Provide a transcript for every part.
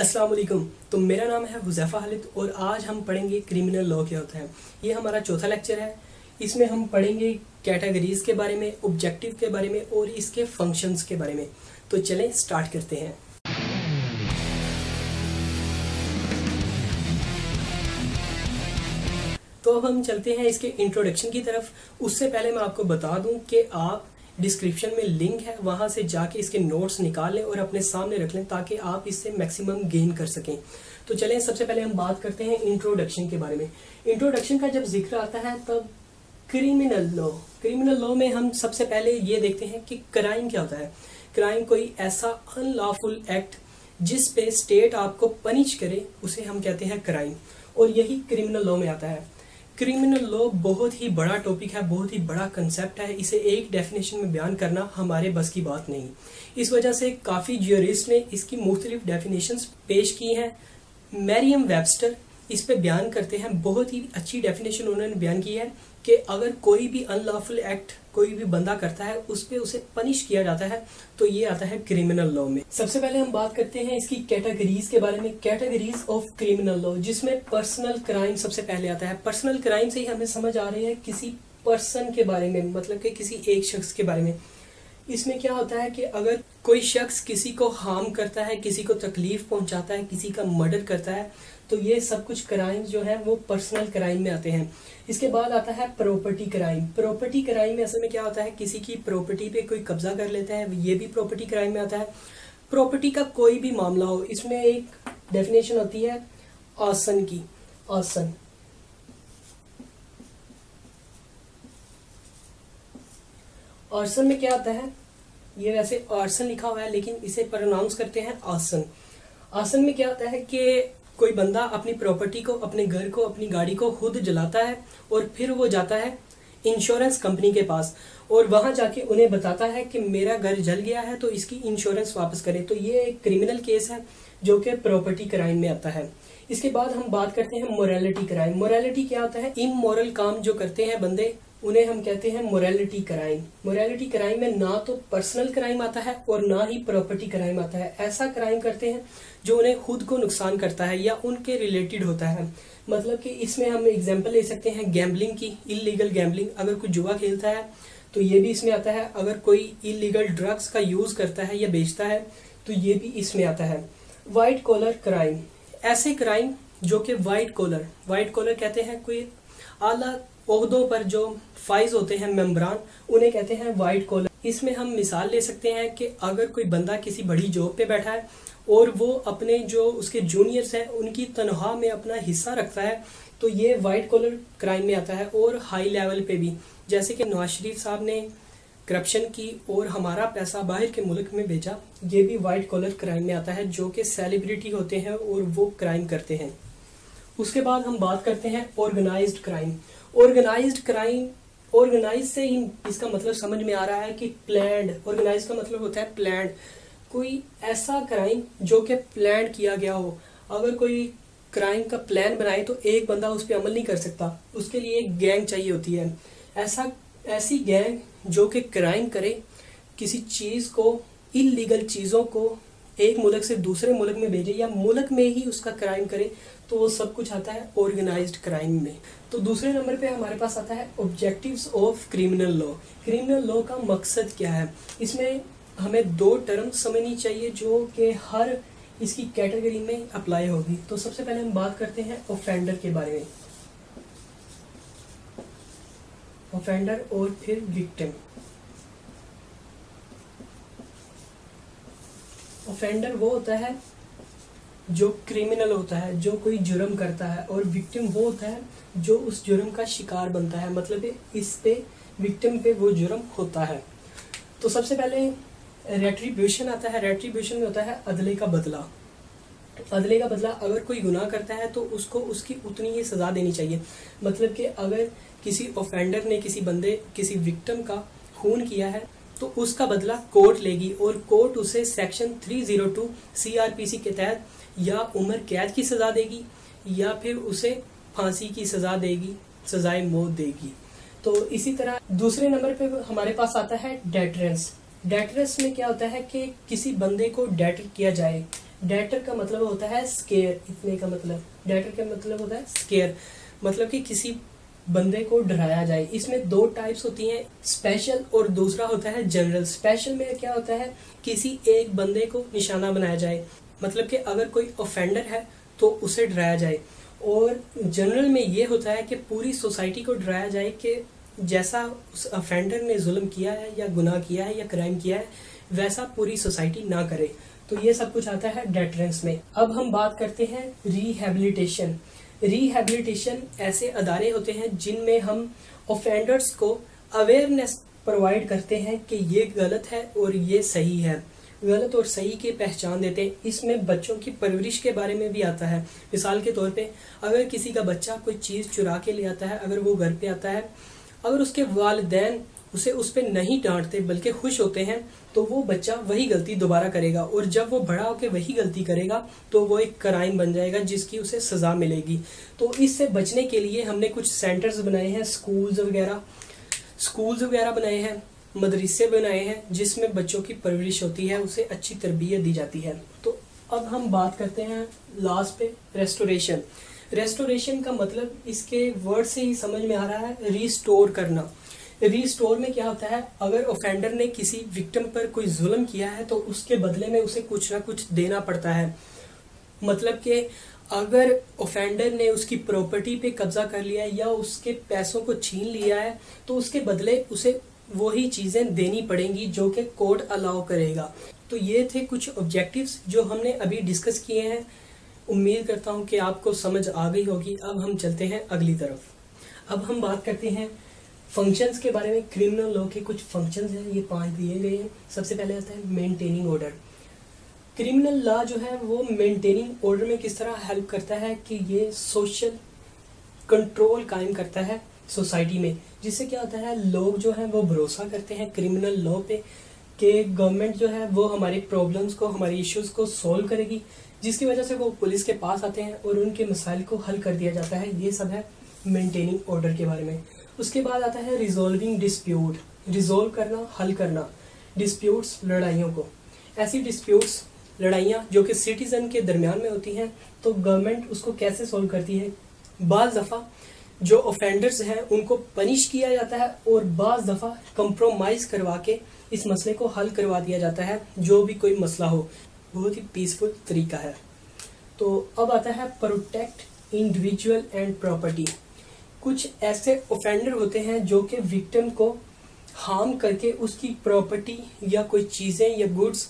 अस्सलाम वालेकुम। तो मेरा नाम है हुज़ैफ़ा खालिद और आज हम पढ़ेंगे क्रिमिनल लॉ क्या होता है। ये हमारा चौथा लेक्चर है। इसमें हम पढ़ेंगे कैटेगरीज़ के बारे में, ऑब्जेक्टिव के बारे में और इसके फंक्शंस के बारे में। तो चलें स्टार्ट करते हैं। तो अब हम चलते हैं इसके इंट्रोडक्शन की तरफ। उससे पहले मैं आपको बता दूं कि आप डिस्क्रिप्शन में लिंक है, वहाँ से जाके इसके नोट्स निकाल लें और अपने सामने रख लें ताकि आप इससे मैक्सिमम गेन कर सकें। तो चलें सबसे पहले हम बात करते हैं इंट्रोडक्शन के बारे में। इंट्रोडक्शन का जब जिक्र आता है तब क्रिमिनल लॉ में हम सबसे पहले ये देखते हैं कि क्राइम क्या होता है। क्राइम कोई ऐसा अनलॉफुल एक्ट जिस पे स्टेट आपको पनिश करे, उसे हम कहते हैं क्राइम, और यही क्रिमिनल लॉ में आता है। क्रिमिनल लॉ बहुत ही बड़ा टॉपिक है, बहुत ही बड़ा कंसेप्ट है। इसे एक डेफिनेशन में बयान करना हमारे बस की बात नहीं। इस वजह से काफ़ी ज्यूरिस्ट ने इसकी मुख्तलिफ डेफिनेशंस पेश की हैं। मैरियम वेबस्टर इस पे बयान करते हैं, बहुत ही अच्छी डेफिनेशन उन्होंने बयान की है कि अगर कोई भी अनलॉफुल एक्ट कोई भी बंदा करता है उस पर उसे पनिश किया जाता है, तो ये आता है क्रिमिनल लॉ में। सबसे पहले हम बात करते हैं इसकी कैटेगरीज के बारे में, कैटेगरीज ऑफ क्रिमिनल लॉ, जिसमें पर्सनल क्राइम सबसे पहले आता है। पर्सनल क्राइम से ही हमें समझ आ रही है किसी पर्सन के बारे में, मतलब कि किसी एक शख्स के बारे में। इसमें क्या होता है कि अगर कोई शख्स किसी को हार्म करता है, किसी को तकलीफ पहुंचाता है, किसी का मर्डर करता है, तो ये सब कुछ क्राइम जो है वो पर्सनल क्राइम में आते हैं। इसके बाद आता है प्रॉपर्टी क्राइम। प्रॉपर्टी क्राइम में असल में क्या होता है, किसी की प्रॉपर्टी पे कोई कब्जा कर लेता है, ये भी प्रॉपर्टी क्राइम में आता है। प्रॉपर्टी का कोई भी मामला हो, इसमें एक डेफिनेशन होती है आसन की। आसन आर्सन में क्या आता है, ये वैसे आर्सन लिखा हुआ है लेकिन इसे प्रोनाउंस करते हैं आसन। आसन में क्या आता है कि कोई बंदा अपनी प्रॉपर्टी को, अपने घर को, अपनी गाड़ी को खुद जलाता है और फिर वो जाता है इंश्योरेंस कंपनी के पास और वहाँ जाके उन्हें बताता है कि मेरा घर जल गया है तो इसकी इंश्योरेंस वापस करें। तो ये एक क्रिमिनल केस है जो कि प्रॉपर्टी क्राइम में आता है। इसके बाद हम बात करते हैं मोरालिटी क्राइम। मोरालिटी क्या होता है, इमोरल काम जो करते हैं बंदे उन्हें हम कहते हैं मोरालिटी क्राइम। मोरालिटी क्राइम में ना तो पर्सनल क्राइम आता है और ना ही प्रॉपर्टी क्राइम आता है। ऐसा क्राइम करते हैं जो उन्हें खुद को नुकसान करता है या उनके रिलेटेड होता है। मतलब कि इसमें हम एग्जांपल ले सकते हैं गैम्बलिंग की, इलीगल गैम्बलिंग। अगर कोई जुआ खेलता है तो ये भी इसमें आता है। अगर कोई इलीगल ड्रग्स का यूज़ करता है या बेचता है तो ये भी इसमें आता है। वाइट कॉलर क्राइम, ऐसे क्राइम जो कि वाइट कॉलर कहते हैं, कोई आला ओहदों पर जो फाइज होते हैं मेम्बरान, उन्हें कहते हैं वाइट कॉलर। इसमें हम मिसाल ले सकते हैं कि अगर कोई बंदा किसी बड़ी जॉब पे बैठा है और वो अपने जो उसके जूनियर्स हैं उनकी तनख्वाह में अपना हिस्सा रखता है, तो ये वाइट कॉलर क्राइम में आता है। और हाई लेवल पे भी, जैसे कि नवाज शरीफ साहब ने करप्शन की और हमारा पैसा बाहर के मुल्क में भेजा, ये भी वाइट कॉलर क्राइम में आता है, जो कि सेलिब्रिटी होते हैं और वो क्राइम करते हैं। उसके बाद हम बात करते हैं organised crime. Organised crime, organise से ही इसका मतलब समझ में आ रहा है कि प्लान्ड, ऑर्गेनाइज का मतलब होता है प्लान्ड, कोई ऐसा क्राइम जो कि प्लान किया गया हो। अगर कोई क्राइम का प्लान बनाए तो एक बंदा उस पर अमल नहीं कर सकता, उसके लिए एक गैंग चाहिए होती है। ऐसी गैंग जो कि क्राइम करे, किसी चीज़ को, इलीगल चीज़ों को एक मुल्क से दूसरे मुल्क में भेजे या मुल्क में ही उसका क्राइम करे, तो वो सब कुछ आता है ऑर्गेनाइज्ड क्राइम में। तो दूसरे नंबर पे हमारे पास आता है objectives of criminal law. Criminal law का मकसद क्या है, इसमें हमें दो टर्म समझनी चाहिए जो कि हर इसकी कैटेगरी में अप्लाई होगी। तो सबसे पहले हम बात करते हैं ऑफेंडर के बारे में, ऑफेंडर और फिर विक्टिम। ऑफेंडर वो होता है जो क्रिमिनल होता है, जो कोई जुर्म करता है, और विक्टिम वो होता है जो उस जुर्म का शिकार बनता है, मतलब इस पे विक्टिम पे वो जुर्म होता है। तो सबसे पहले रेट्रीब्यूशन आता है। रेट्रीब्यूशन में होता है अदले का बदला। अदले का बदला, अगर कोई गुनाह करता है तो उसको उसकी उतनी ही सज़ा देनी चाहिए। मतलब कि अगर किसी ऑफेंडर ने किसी बंदे, किसी विक्टिम का खून किया है तो उसका बदला कोर्ट लेगी और कोर्ट उसे सेक्शन 302 CRPC के तहत या उम्र कैद की सज़ा देगी या फिर उसे फांसी की सज़ा देगी, सज़ाए मौत देगी। तो इसी तरह दूसरे नंबर पे हमारे पास आता है डेटरेंस। डेटरेंस में क्या होता है कि किसी बंदे को डेटर किया जाए, डैटर का मतलब होता है स्केयर, इतने का मतलब, डैटर का मतलब होता है स्केयर, मतलब कि किसी बंदे को डराया जाए। इसमें दो टाइप्स होती हैं, स्पेशल और दूसरा होता है जनरल। स्पेशल में क्या होता है, किसी एक बंदे को निशाना बनाया जाए, मतलब कि अगर कोई ऑफेंडर है तो उसे डराया जाए। और जनरल में ये होता है कि पूरी सोसाइटी को डराया जाए कि जैसा उस ऑफेंडर ने जुल्म किया है या गुनाह किया है या क्राइम किया है वैसा पूरी सोसाइटी ना करे। तो ये सब कुछ आता है डेटरेंस में। अब हम बात करते हैं रिहेबिलिटेशन। रिहेबिलिटेशन ऐसे अदारे होते हैं जिनमें हम ऑफेंडर्स को अवेयरनेस प्रोवाइड करते हैं कि ये गलत है और ये सही है, गलत और सही की पहचान देते हैं। इसमें बच्चों की परवरिश के बारे में भी आता है। मिसाल के तौर पे अगर किसी का बच्चा कोई चीज़ चुरा के ले आता है, अगर वो घर पे आता है, अगर उसके वालिदैन उसे उस पर नहीं डांटते बल्कि खुश होते हैं, तो वो बच्चा वही गलती दोबारा करेगा और जब वो बड़ा होकर वही गलती करेगा तो वो एक क्राइम बन जाएगा जिसकी उसे सज़ा मिलेगी। तो इससे बचने के लिए हमने कुछ सेंटर्स बनाए हैं, स्कूल्स वगैरह बनाए हैं, मदरसे बनाए हैं, जिसमें बच्चों की परवरिश होती है, उसे अच्छी तरबियत दी जाती है। तो अब हम बात करते हैं लास्ट पे रेस्टोरेशन। रेस्टोरेशन का मतलब इसके वर्ड से ही समझ में आ रहा है रिस्टोर करना। रिस्टोर में क्या होता है, अगर ऑफेंडर ने किसी विक्टिम पर कोई जुल्म किया है तो उसके बदले में उसे कुछ ना कुछ देना पड़ता है। मतलब कि अगर ऑफेंडर ने उसकी प्रॉपर्टी पे कब्जा कर लिया है या उसके पैसों को छीन लिया है तो उसके बदले उसे वही चीज़ें देनी पड़ेंगी जो कि कोर्ट अलाउ करेगा। तो ये थे कुछ ऑब्जेक्टिव्स जो हमने अभी डिस्कस किए हैं। उम्मीद करता हूँ कि आपको समझ आ गई होगी। अब हम चलते हैं अगली तरफ। अब हम बात करते हैं फंक्शंस के बारे में। क्रिमिनल लॉ के कुछ फंक्शंस हैं, ये 5 दिए गए हैं। सबसे पहले आता है मेंटेनिंग ऑर्डर। क्रिमिनल लॉ जो है वो मेंटेनिंग ऑर्डर में किस तरह हेल्प करता है कि ये सोशल कंट्रोल कायम करता है सोसाइटी में, जिससे क्या होता है लोग जो हैं वो भरोसा करते हैं क्रिमिनल लॉ पे कि गवर्नमेंट जो है वो हमारे प्रॉब्लम्स को, हमारे इश्यूज़ को सॉल्व करेगी, जिसकी वजह से वो पुलिस के पास आते हैं और उनके मसाइल को हल कर दिया जाता है। ये सब है मेंटेनिंग ऑर्डर के बारे में। उसके बाद आता है रिजॉल्विंग डिस्प्यूट। रिजॉल्व करना, हल करना डिस्प्यूट्स, लड़ाइयों को। ऐसी डिस्प्यूट्स, लड़ाइयाँ जो कि सिटीज़न के दरमियान में होती हैं तो गवर्नमेंट उसको कैसे सॉल्व करती है। बाज़ दफ़ा जो ऑफेंडर्स हैं उनको पनिश किया जाता है और बाज़ दफ़ा कंप्रोमाइज़ करवा के इस मसले को हल करवा दिया जाता है, जो भी कोई मसला हो। बहुत ही पीसफुल तरीका है। तो अब आता है प्रोटेक्ट इंडिविजुअल एंड प्रॉपर्टी। कुछ ऐसे ऑफेंडर होते हैं जो कि विक्टिम को हार्म करके उसकी प्रॉपर्टी या कोई चीज़ें या गुड्स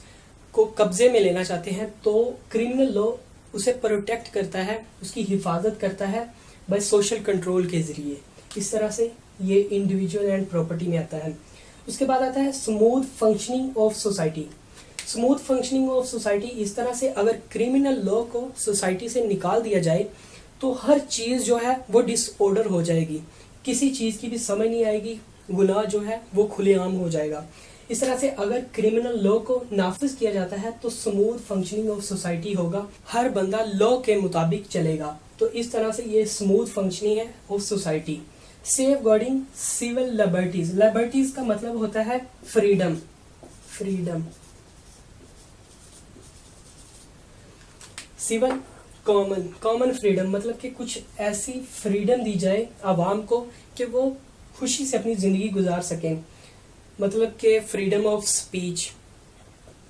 को कब्जे में लेना चाहते हैं, तो क्रिमिनल लॉ उसे प्रोटेक्ट करता है, उसकी हिफाजत करता है बाय सोशल कंट्रोल के ज़रिए। इस तरह से ये इंडिविजुअल एंड प्रॉपर्टी में आता है। उसके बाद आता है smooth functioning of society. Smooth functioning of society इस तरह से, अगर क्रिमिनल लॉ को सोसाइटी से निकाल दिया जाए तो हर चीज़ जो है वो डिसऑर्डर हो जाएगी, किसी चीज़ की भी समझ नहीं आएगी, गुनाह जो है वो खुलेआम हो जाएगा। इस तरह से अगर क्रिमिनल लॉ को नाफिज किया जाता है तो स्मूथ फंक्शनिंग ऑफ सोसाइटी होगा, हर बंदा लॉ के मुताबिक चलेगा। तो इस तरह से ये स्मूथ फंक्शनिंग है of society. Safeguarding civil liberties. Liberties का मतलब होता है freedom, freedom. Civil common freedom, मतलब कि कुछ ऐसी फ्रीडम दी जाए आवाम को कि वो खुशी से अपनी ज़िंदगी गुजार सकें। मतलब कि फ्रीडम ऑफ स्पीच,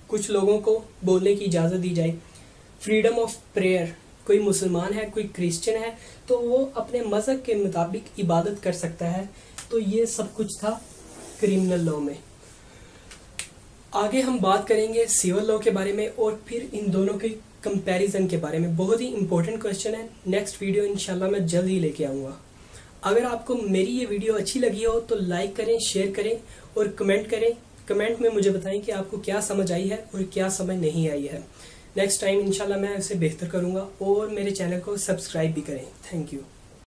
कुछ लोगों को बोलने की इजाज़त दी जाए। फ्रीडम ऑफ प्रेयर, कोई मुसलमान है, कोई क्रिश्चियन है तो वो अपने मज़हब के मुताबिक इबादत कर सकता है। तो ये सब कुछ था क्रिमिनल लॉ में। आगे हम बात करेंगे सिविल लॉ के बारे में और फिर इन दोनों के कंपैरिजन के बारे में। बहुत ही इंपॉर्टेंट क्वेश्चन है, नेक्स्ट वीडियो इंशाल्लाह मैं जल्द ही लेके आऊँगा। अगर आपको मेरी ये वीडियो अच्छी लगी हो तो लाइक करें, शेयर करें और कमेंट करें। कमेंट में मुझे बताएं कि आपको क्या समझ आई है और क्या समझ नहीं आई है। नेक्स्ट टाइम इंशाल्लाह मैं इसे बेहतर करूँगा और मेरे चैनल को सब्सक्राइब भी करें। Thank you.